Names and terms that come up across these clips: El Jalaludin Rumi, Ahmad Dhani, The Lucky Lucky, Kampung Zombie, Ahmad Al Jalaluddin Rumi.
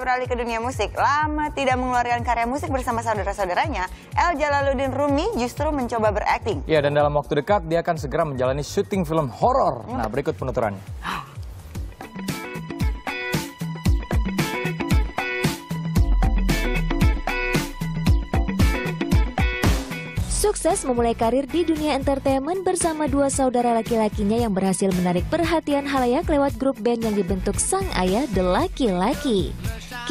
Beralih ke dunia musik, lama tidak mengeluarkan karya musik bersama saudara-saudaranya, Al Jalaluddin Rumi justru mencoba berakting. Ya, dan dalam waktu dekat dia akan segera menjalani syuting film horor. Nah, berikut penuturannya. Sukses memulai karir di dunia entertainment bersama dua saudara laki-lakinya yang berhasil menarik perhatian halayak lewat grup band yang dibentuk sang ayah, The Lucky Lucky.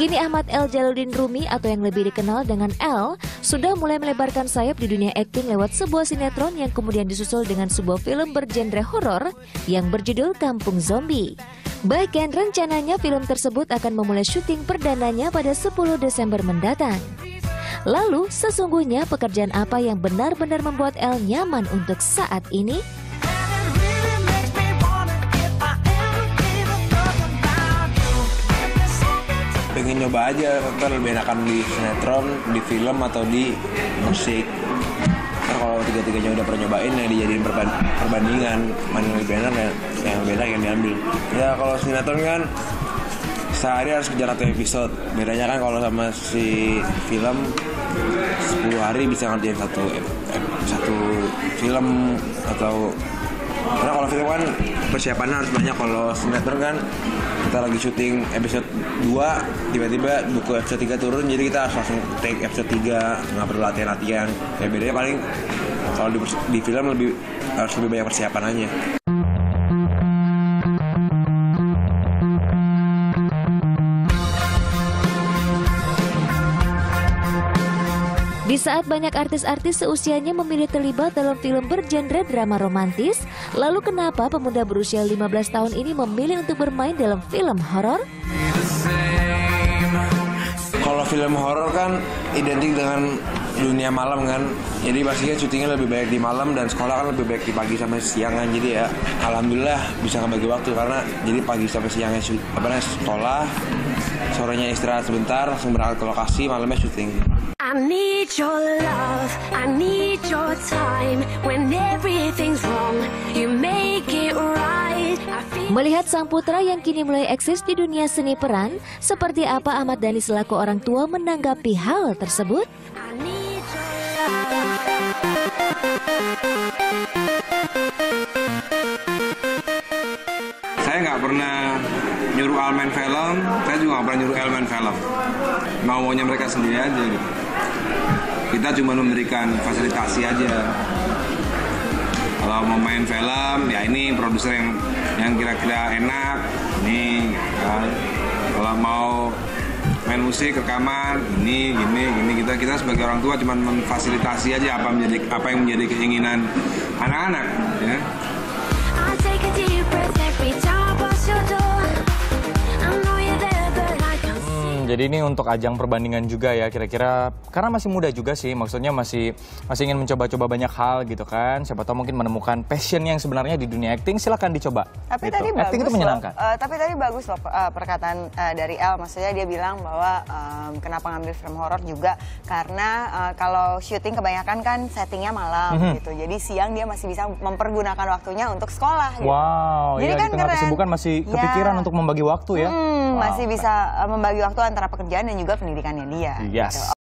Kini Ahmad Al Jalaluddin Rumi atau yang lebih dikenal dengan Al sudah mulai melebarkan sayap di dunia akting lewat sebuah sinetron yang kemudian disusul dengan sebuah film bergenre horor yang berjudul Kampung Zombie. Bahkan rencananya film tersebut akan memulai syuting perdananya pada 10 Desember mendatang. Lalu, sesungguhnya pekerjaan apa yang benar-benar membuat El nyaman untuk saat ini? Pengen nyoba aja, ntar lebih enakan di sinetron, di film, atau di musik. Ntar kalau tiga-tiganya udah pernah nyobain, ya dijadiin perbandingan. Mana yang lebih enak, yang beda yang diambil. Ya kalau sinetron kan sehari harus kejar 1 episode. Bedanya kan kalau sama si film 10 hari bisa ngerjain satu film, atau karena kalau film kan persiapannya harus banyak. Kalau sinetron kan kita lagi syuting episode 2, tiba-tiba buku episode 3 turun, jadi kita harus langsung take episode 3, nggak perlu latihan-latihan. Ya bedanya paling kalau di film harus lebih banyak persiapan aja. Di saat banyak artis-artis seusianya memilih terlibat dalam film bergenre drama romantis, lalu kenapa pemuda berusia 15 tahun ini memilih untuk bermain dalam film horor? Kalau film horor kan identik dengan dunia malam kan, jadi pastinya syutingnya lebih banyak di malam, dan sekolah kan lebih banyak di pagi sampai siang kan. Jadi ya alhamdulillah bisa ngebagi waktu, karena jadi pagi sampai siangnya sekolah, sorenya istirahat sebentar, langsung berangkat ke lokasi, malamnya syuting. I need your love, I need your time. When everything's wrong, you make it right. Melihat sang putra yang kini mulai eksis di dunia seni peran, seperti apa Ahmad Dhani selaku orang tua menanggapi hal tersebut? I need your love. Saya nggak pernah nyuruh Al main film, saya juga nggak pernah nyuruh El main film. Maunya mereka sendiri aja gitu. Kita cuma memberikan fasilitasi aja. Kalau mau main film, ya ini produser yang kira-kira enak, ini kan. Kalau mau main musik, rekaman, ini, gini. Kita sebagai orang tua cuma memfasilitasi aja apa yang menjadi keinginan anak-anak. Ya. Jadi ini untuk ajang perbandingan juga ya, kira-kira, karena masih muda juga sih, maksudnya masih ingin mencoba-coba banyak hal gitu kan. Siapa tahu mungkin menemukan passion yang sebenarnya di dunia acting, silahkan dicoba. Tapi gitu. Tadi bagus, acting itu menyenangkan. Tapi tadi bagus loh perkataan dari El, maksudnya dia bilang bahwa kenapa ngambil film horor juga karena kalau syuting kebanyakan kan settingnya malam gitu. Jadi siang dia masih bisa mempergunakan waktunya untuk sekolah. Gitu. Wow. Jadi ya, kan di tengah kesibukan masih kepikiran untuk membagi waktu ya. Masih bisa membagi waktu antara pekerjaan dan juga pendidikannya dia. Yes. Gitu.